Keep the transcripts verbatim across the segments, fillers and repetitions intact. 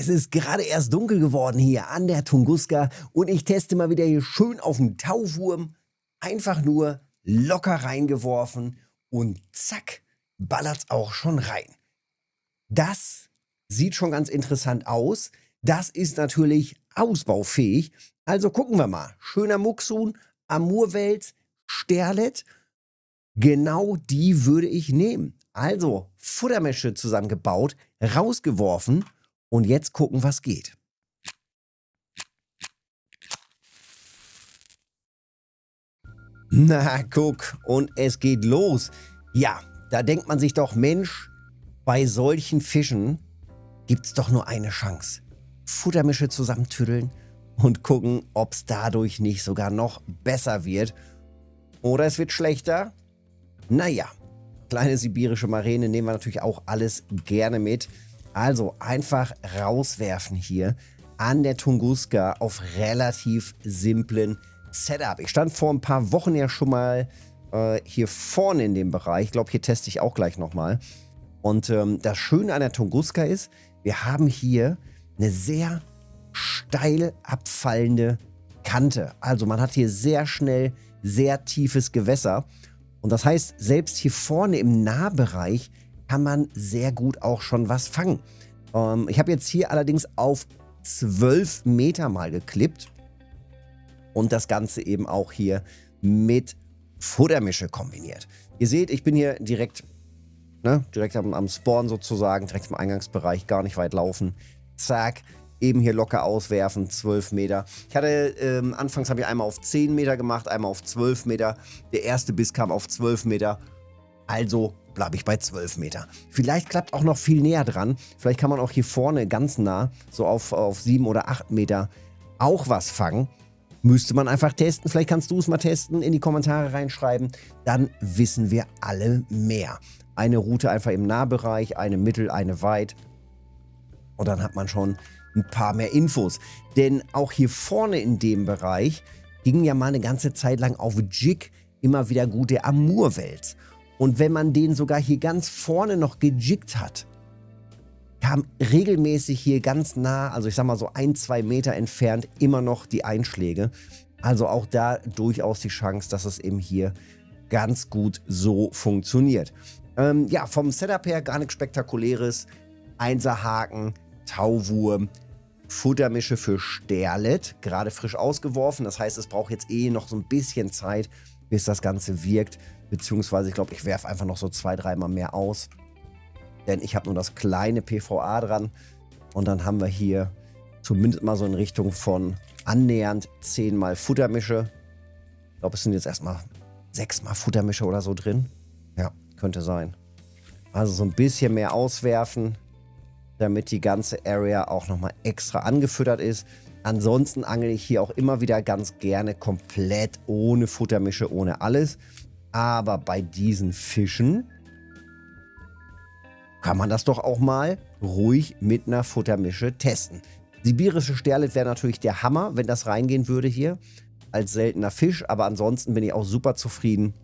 Es ist gerade erst dunkel geworden hier an der Tunguska und ich teste mal wieder hier schön auf dem Tauwurm. Einfach nur locker reingeworfen und zack, ballert's auch schon rein. Das sieht schon ganz interessant aus. Das ist natürlich ausbaufähig. Also gucken wir mal. Schöner Muksun, Amurwels, Sterlet. Genau die würde ich nehmen. Also Futtermesche zusammengebaut, rausgeworfen und jetzt gucken, was geht. Na, guck, und es geht los. Ja, da denkt man sich doch, Mensch, bei solchen Fischen gibt's doch nur eine Chance. Futtermische zusammentüdeln und gucken, ob es dadurch nicht sogar noch besser wird. Oder es wird schlechter. Naja, kleine sibirische Maräne nehmen wir natürlich auch alles gerne mit. Also einfach rauswerfen hier an der Tunguska auf relativ simplen Setup. Ich stand vor ein paar Wochen ja schon mal äh, hier vorne in dem Bereich. Ich glaube, hier teste ich auch gleich nochmal. Und ähm, das Schöne an der Tunguska ist, wir haben hier eine sehr steil abfallende Kante. Also man hat hier sehr schnell sehr tiefes Gewässer. Und das heißt, selbst hier vorne im Nahbereich kann man sehr gut auch schon was fangen. Ähm, ich habe jetzt hier allerdings auf zwölf Meter mal geklippt. Und das Ganze eben auch hier mit Futtermische kombiniert. Ihr seht, ich bin hier direkt, ne, direkt am, am Spawn sozusagen, direkt im Eingangsbereich, gar nicht weit laufen. Zack, eben hier locker auswerfen, zwölf Meter. Ich hatte, ähm, anfangs habe ich einmal auf zehn Meter gemacht, einmal auf zwölf Meter. Der erste Biss kam auf zwölf Meter, also bleibe ich bei zwölf Meter. Vielleicht klappt auch noch viel näher dran. Vielleicht kann man auch hier vorne ganz nah, so auf, auf sieben oder acht Meter, auch was fangen. Müsste man einfach testen. Vielleicht kannst du es mal testen, in die Kommentare reinschreiben. Dann wissen wir alle mehr. Eine Route einfach im Nahbereich, eine mittel, eine weit. Und dann hat man schon ein paar mehr Infos. Denn auch hier vorne in dem Bereich ging ja mal eine ganze Zeit lang auf Jig immer wieder gut der Amurwels. Und wenn man den sogar hier ganz vorne noch gejiggt hat, kam regelmäßig hier ganz nah, also ich sag mal so ein, zwei Meter entfernt, immer noch die Einschläge. Also auch da durchaus die Chance, dass es eben hier ganz gut so funktioniert. Ähm, ja, vom Setup her gar nichts Spektakuläres. Einserhaken, Tauwurm, Futtermische für Sterlet, gerade frisch ausgeworfen. Das heißt, es braucht jetzt eh noch so ein bisschen Zeit, bis das Ganze wirkt. Beziehungsweise, ich glaube, ich werfe einfach noch so zwei, dreimal mehr aus. Denn ich habe nur das kleine P V A dran. Und dann haben wir hier zumindest mal so in Richtung von annähernd zehn mal Futtermische. Ich glaube, es sind jetzt erstmal sechs mal Futtermische oder so drin. Ja, könnte sein. Also so ein bisschen mehr auswerfen, damit die ganze Area auch nochmal extra angefüttert ist. Ansonsten angle ich hier auch immer wieder ganz gerne komplett ohne Futtermische, ohne alles. Aber bei diesen Fischen kann man das doch auch mal ruhig mit einer Futtermische testen. Sibirische Sterlet wäre natürlich der Hammer, wenn das reingehen würde hier. Als seltener Fisch, aber ansonsten bin ich auch super zufrieden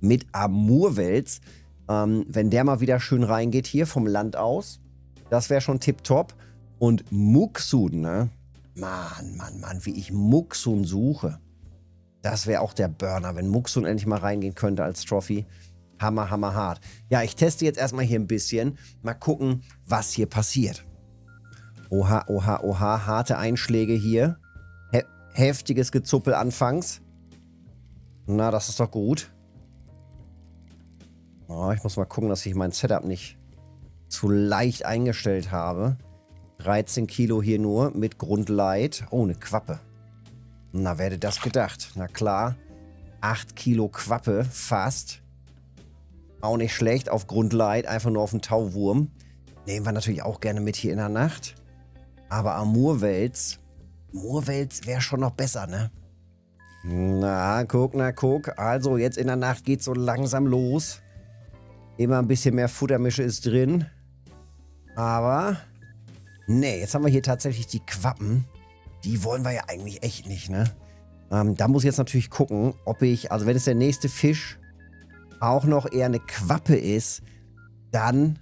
mit Amurwels. Ähm, wenn der mal wieder schön reingeht hier vom Land aus, das wäre schon tipptopp. Und Muksun, ne? Mann, Mann, Mann, wie ich Muksun suche. Das wäre auch der Burner, wenn Muksun endlich mal reingehen könnte als Trophy. Hammer, hammer hart. Ja, ich teste jetzt erstmal hier ein bisschen. Mal gucken, was hier passiert. Oha, oha, oha. Harte Einschläge hier. He- heftiges Gezuppel anfangs. Na, das ist doch gut. Oh, ich muss mal gucken, dass ich mein Setup nicht zu leicht eingestellt habe. dreizehn Kilo hier nur mit Grundleit. Oh, eine Quappe. Na, wer hätte das gedacht? Na klar. acht Kilo Quappe, fast. Auch nicht schlecht, auf Grundleit, einfach nur auf den Tauwurm. Nehmen wir natürlich auch gerne mit hier in der Nacht. Aber Amurwels, Amurwels wäre schon noch besser, ne? Na, guck, na, guck. Also, jetzt in der Nacht geht's so langsam los. Immer ein bisschen mehr Futtermische ist drin. Aber, nee, jetzt haben wir hier tatsächlich die Quappen. Die wollen wir ja eigentlich echt nicht, ne? Ähm, da muss ich jetzt natürlich gucken, ob ich, also wenn es der nächste Fisch auch noch eher eine Quappe ist, dann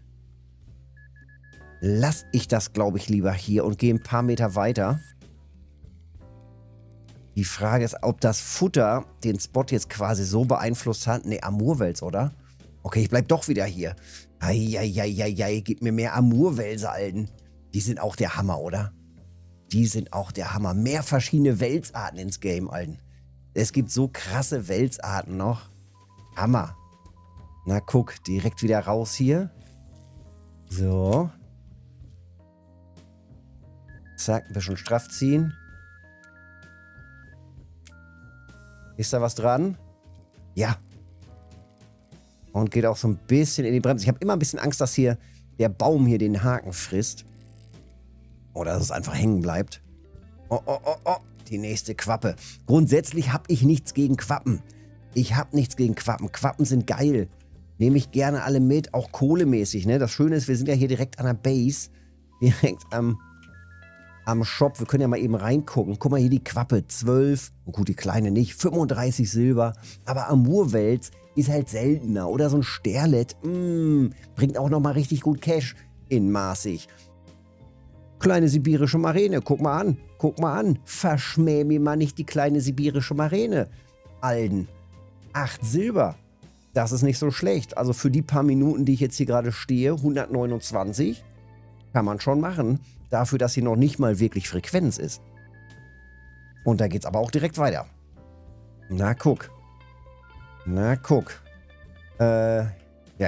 lasse ich das, glaube ich, lieber hier und gehe ein paar Meter weiter. Die Frage ist, ob das Futter den Spot jetzt quasi so beeinflusst hat. Ne, Amurwels, oder? Okay, ich bleib doch wieder hier. Eieieiei, gib mir mehr Amurwälse, Alten. Die sind auch der Hammer, oder? Die sind auch der Hammer. Mehr verschiedene Welsarten ins Game, Alten. Es gibt so krasse Welsarten noch. Hammer. Na, guck, direkt wieder raus hier. So. Zack, ein bisschen straff ziehen. Ist da was dran? Ja. Und geht auch so ein bisschen in die Bremse. Ich habe immer ein bisschen Angst, dass hier der Baum hier den Haken frisst. Oder dass es einfach hängen bleibt. Oh, oh, oh, oh. Die nächste Quappe. Grundsätzlich habe ich nichts gegen Quappen. Ich habe nichts gegen Quappen. Quappen sind geil. Nehme ich gerne alle mit, auch kohlemäßig. Ne? Das Schöne ist, wir sind ja hier direkt an der Base. Direkt am, am Shop. Wir können ja mal eben reingucken. Guck mal hier die Quappe. zwölf. Oh gut, die kleine nicht. fünfunddreißig Silber. Aber Amurwels ist halt seltener. Oder so ein Sterlet. Mm, bringt auch nochmal richtig gut Cash in maßig. Kleine sibirische Maräne. Guck mal an. Guck mal an. Verschmäh mir mal nicht die kleine sibirische Maräne. Alden. acht Silber. Das ist nicht so schlecht. Also für die paar Minuten, die ich jetzt hier gerade stehe, hundertneunundzwanzig, kann man schon machen. Dafür, dass hier noch nicht mal wirklich Frequenz ist. Und da geht's aber auch direkt weiter. Na, guck. Na, guck. Äh, ja,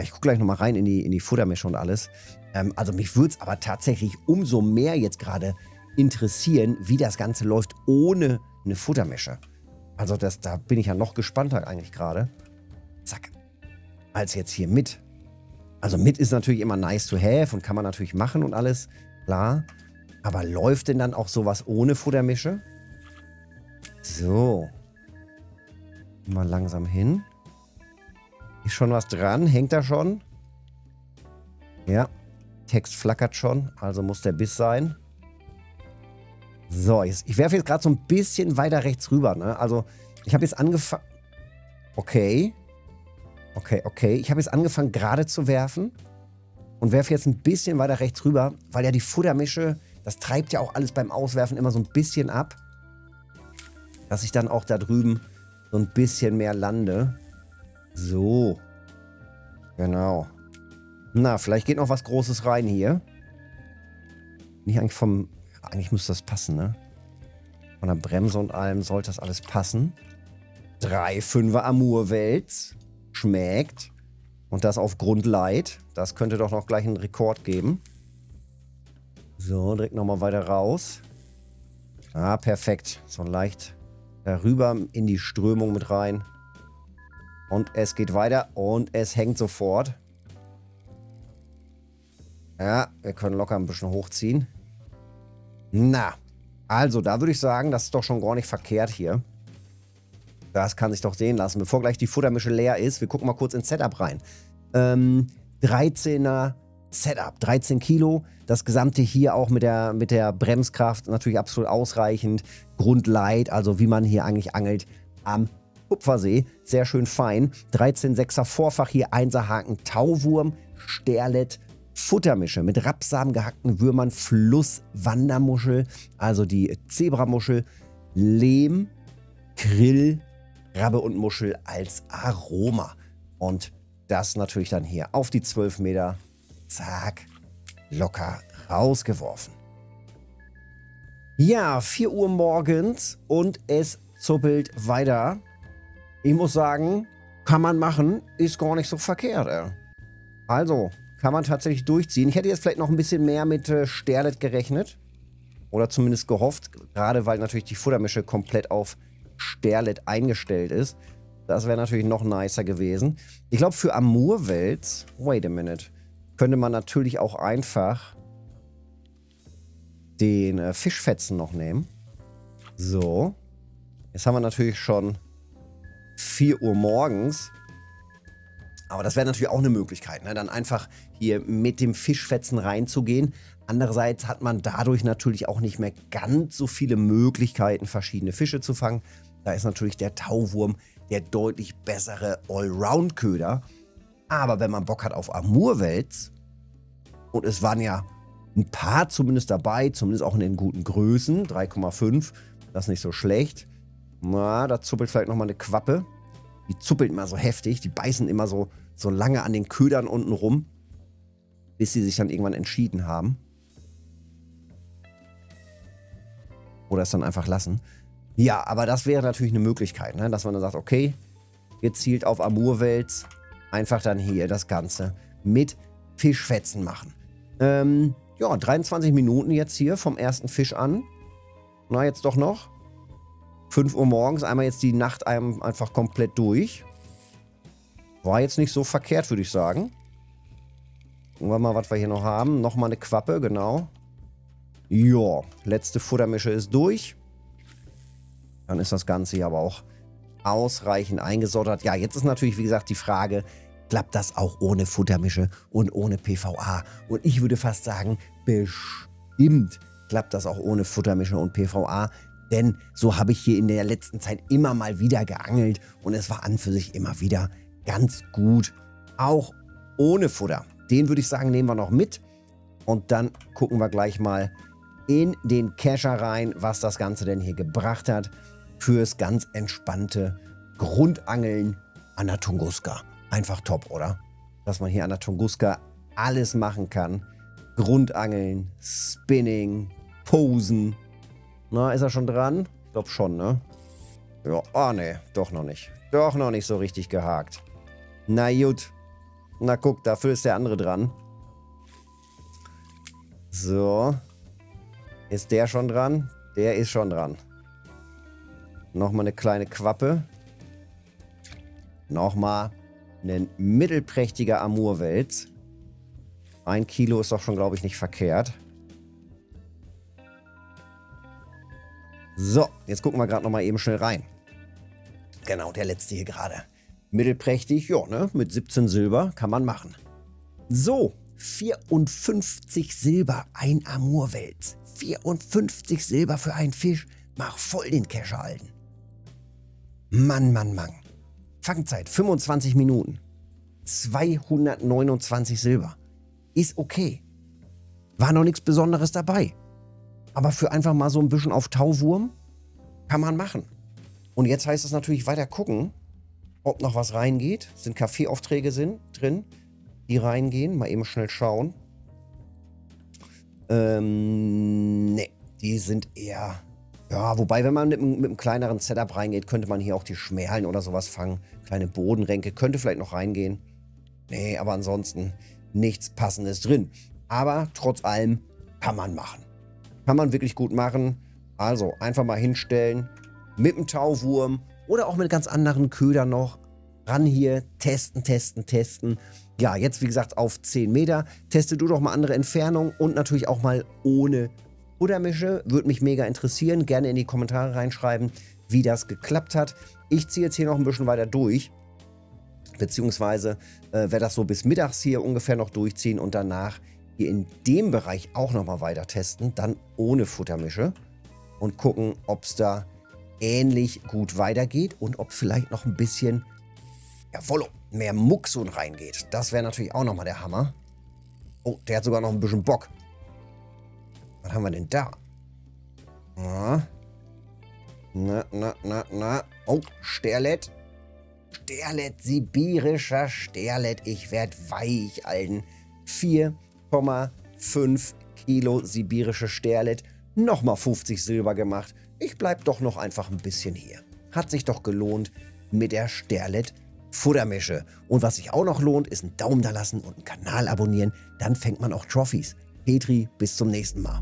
ich gucke gleich nochmal rein in die, in die Futtermischung und alles. Ähm, also mich würde es aber tatsächlich umso mehr jetzt gerade interessieren, wie das Ganze läuft ohne eine Futtermische. Also das, da bin ich ja noch gespannter eigentlich gerade. Zack. Als jetzt hier mit. Also mit ist natürlich immer nice to have und kann man natürlich machen und alles. Klar. Aber läuft denn dann auch sowas ohne Futtermische? So. Mal langsam hin. Ist schon was dran? Hängt da schon? Ja. Text flackert schon. Also muss der Biss sein. So, jetzt, ich werfe jetzt gerade so ein bisschen weiter rechts rüber, ne? Also, ich habe jetzt angefangen... Okay. Okay, okay. Ich habe jetzt angefangen, gerade zu werfen. Und werfe jetzt ein bisschen weiter rechts rüber, weil ja die Futtermische, das treibt ja auch alles beim Auswerfen immer so ein bisschen ab. Dass ich dann auch da drüben so ein bisschen mehr lande. So. Genau. Na, vielleicht geht noch was Großes rein hier. Nicht eigentlich vom... Eigentlich müsste das passen, ne? Von der Bremse und allem sollte das alles passen. Drei Fünfer Amurwels. Schmeckt. Und das auf Grundleit. Das könnte doch noch gleich einen Rekord geben. So, direkt nochmal weiter raus. Ah, perfekt. So leicht darüber in die Strömung mit rein. Und es geht weiter. Und es hängt sofort. Ja, wir können locker ein bisschen hochziehen. Na, also da würde ich sagen, das ist doch schon gar nicht verkehrt hier. Das kann sich doch sehen lassen. Bevor gleich die Futtermische leer ist, wir gucken mal kurz ins Setup rein. Ähm, dreizehner Setup, dreizehn Kilo. Das Gesamte hier auch mit der, mit der Bremskraft natürlich absolut ausreichend. Grundleit, also wie man hier eigentlich angelt am Kupfersee. Sehr schön fein. dreizehn Sechser Vorfach hier, Einser Haken, Tauwurm, Sterlet, Futtermische mit Rapsamen, gehackten Würmern, Flusswandermuschel, also die Zebramuschel, Lehm, Krill, Krabbe und Muschel als Aroma. Und das natürlich dann hier auf die zwölf Meter, zack, locker rausgeworfen. Ja, vier Uhr morgens und es zuppelt weiter. Ich muss sagen, kann man machen, ist gar nicht so verkehrt. Ey. Also... Kann man tatsächlich durchziehen. Ich hätte jetzt vielleicht noch ein bisschen mehr mit äh, Sterlet gerechnet. Oder zumindest gehofft. Gerade weil natürlich die Futtermische komplett auf Sterlet eingestellt ist. Das wäre natürlich noch nicer gewesen. Ich glaube für Amurwels, wait a minute, könnte man natürlich auch einfach den äh, Fischfetzen noch nehmen. So. Jetzt haben wir natürlich schon vier Uhr morgens. Aber das wäre natürlich auch eine Möglichkeit, ne? Dann einfach hier mit dem Fischfetzen reinzugehen. Andererseits hat man dadurch natürlich auch nicht mehr ganz so viele Möglichkeiten, verschiedene Fische zu fangen. Da ist natürlich der Tauwurm der deutlich bessere Allround-Köder. Aber wenn man Bock hat auf Amurwels, und es waren ja ein paar zumindest dabei, zumindest auch in den guten Größen. drei Komma fünf, das ist nicht so schlecht. Na, da zuppelt vielleicht nochmal eine Quappe. Die zuppelt immer so heftig, die beißen immer so, so lange an den Ködern unten rum, bis sie sich dann irgendwann entschieden haben. Oder es dann einfach lassen. Ja, aber das wäre natürlich eine Möglichkeit, ne? Dass man dann sagt, okay, gezielt auf Amurwels einfach dann hier das Ganze mit Fischfetzen machen. Ähm, ja, dreiundzwanzig Minuten jetzt hier vom ersten Fisch an. Na, jetzt doch noch. fünf Uhr morgens, einmal jetzt die Nacht einem einfach komplett durch. War jetzt nicht so verkehrt, würde ich sagen. Gucken wir mal, was wir hier noch haben. Nochmal eine Quappe, genau. Ja, letzte Futtermische ist durch. Dann ist das Ganze hier aber auch ausreichend eingesottert. Ja, jetzt ist natürlich, wie gesagt, die Frage, klappt das auch ohne Futtermische und ohne P V A? Und ich würde fast sagen, bestimmt klappt das auch ohne Futtermische und P V A. Denn so habe ich hier in der letzten Zeit immer mal wieder geangelt und es war an für sich immer wieder ganz gut, auch ohne Futter. Den würde ich sagen, nehmen wir noch mit und dann gucken wir gleich mal in den Kescher rein, was das Ganze denn hier gebracht hat fürs ganz entspannte Grundangeln an der Tunguska. Einfach top, oder? Dass man hier an der Tunguska alles machen kann. Grundangeln, Spinning, Posen. Na, ist er schon dran? Ich glaube schon, ne? Ja, ah ne, doch noch nicht. Doch noch nicht so richtig gehakt. Na gut. Na guck, dafür ist der andere dran. So. Ist der schon dran? Der ist schon dran. Nochmal eine kleine Quappe. Nochmal ein mittelprächtiger Amurwels. Ein Kilo ist doch schon, glaube ich, nicht verkehrt. So, jetzt gucken wir gerade nochmal eben schnell rein. Genau, der letzte hier gerade. Mittelprächtig, ja, ne? Mit siebzehn Silber kann man machen. So, vierundfünfzig Silber, ein Amurwels. vierundfünfzig Silber für einen Fisch. Mach voll den Kescher, Alten. Mann, Mann, Mann. Fangzeit, fünfundzwanzig Minuten. zweihundertneunundzwanzig Silber. Ist okay. War noch nichts Besonderes dabei. Aber für einfach mal so ein bisschen auf Tauwurm kann man machen. Und jetzt heißt es natürlich weiter gucken, ob noch was reingeht. Sind Kaffeeaufträge sind drin, die reingehen. Mal eben schnell schauen. Ähm, ne, die sind eher... Ja, wobei, wenn man mit, mit einem kleineren Setup reingeht, könnte man hier auch die Schmerlen oder sowas fangen. Kleine Bodenränke könnte vielleicht noch reingehen. Nee, aber ansonsten nichts Passendes drin. Aber trotz allem kann man machen. Kann man wirklich gut machen. Also einfach mal hinstellen mit dem Tauwurm oder auch mit ganz anderen Ködern noch. Ran hier, testen, testen, testen. Ja, jetzt wie gesagt auf zehn Meter. Teste du doch mal andere Entfernungen und natürlich auch mal ohne Futtermische. Würde mich mega interessieren. Gerne in die Kommentare reinschreiben, wie das geklappt hat. Ich ziehe jetzt hier noch ein bisschen weiter durch. Beziehungsweise äh, werde das so bis mittags hier ungefähr noch durchziehen und danach hier in dem Bereich auch nochmal weiter testen, dann ohne Futtermische und gucken, ob es da ähnlich gut weitergeht und ob vielleicht noch ein bisschen, jawohl, mehr Muksun reingeht. Das wäre natürlich auch nochmal der Hammer. Oh, der hat sogar noch ein bisschen Bock. Was haben wir denn da? Na, na, na, na. na. Oh, Sterlet. Sterlet, sibirischer Sterlet. Ich werd weich, Alten. vier Komma fünf Kilo sibirische Sterlet, nochmal fünfzig Silber gemacht. Ich bleib doch noch einfach ein bisschen hier. Hat sich doch gelohnt mit der Sterlet Futtermische. Und was sich auch noch lohnt, ist ein Daumen da lassen und einen Kanal abonnieren. Dann fängt man auch Trophies. Petri, bis zum nächsten Mal.